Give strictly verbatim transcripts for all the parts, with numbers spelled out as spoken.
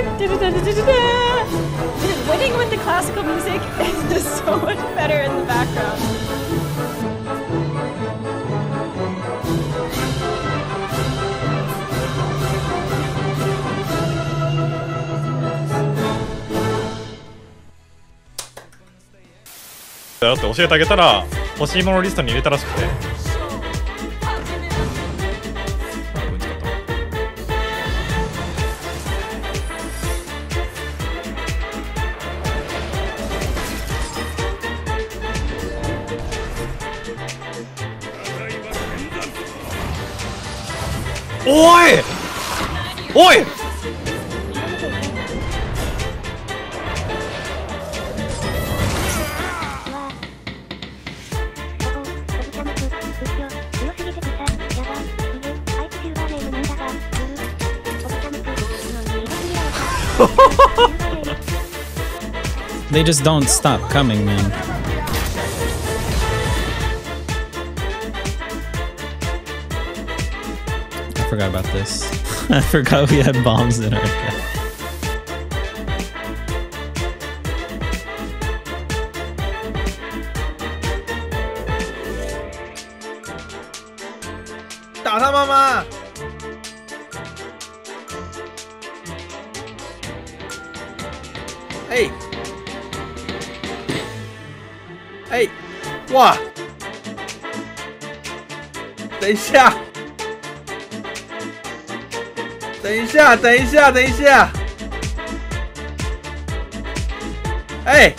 Winning with the classical music is just so much better in the background.だって教えてあげたら欲しいものリストに入れたらしくて、おいおいThey just don't stop coming, man. I forgot about this. I forgot we had bombs in our head. Hey! Hey! Wow! 等一下！等一下！等一下！等一下！哎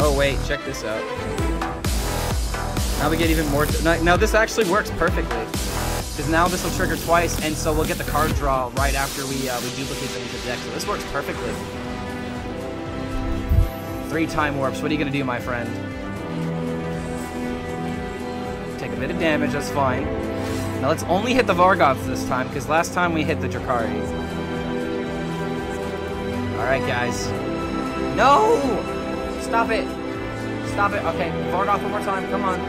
Oh, wait, check this out. Now we get even more. Now, now this actually works perfectly. Because now this will trigger twice, and so we'll get the card draw right after we, uh, we duplicate them into the deck. So this works perfectly. Three time warps. What are you going to do, my friend? Take a bit of damage, that's fine. Now let's only hit the Vargoths this time, because last time we hit the Drakari. Alright, guys. No! Stop it! Stop it. Okay, Vargoth one more time, come on.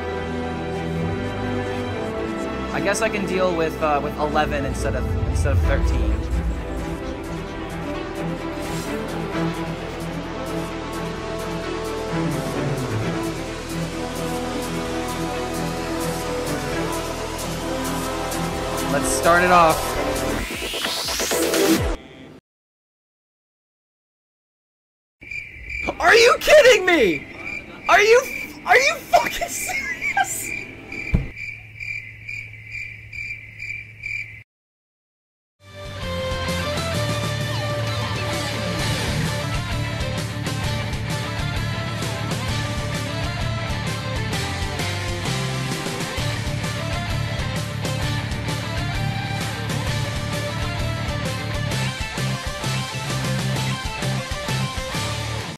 I guess I can deal with uh, with eleven instead of instead of thirteen. Let's start it off. Are you kidding me? Are you, are you fucking serious?